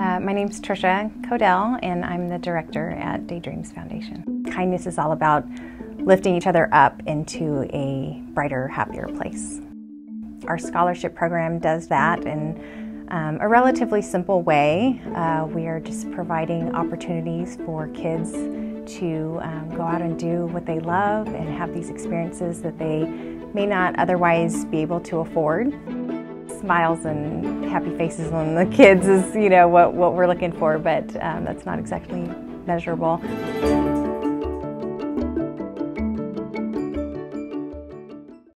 My name's Tricia Koedel, and I'm the director at Daydreams Foundation. Kindness is all about lifting each other up into a brighter, happier place. Our scholarship program does that in a relatively simple way. We are just providing opportunities for kids to go out and do what they love and have these experiences that they may not otherwise be able to afford. Smiles and happy faces on the kids is, what we're looking for, but that's not exactly measurable.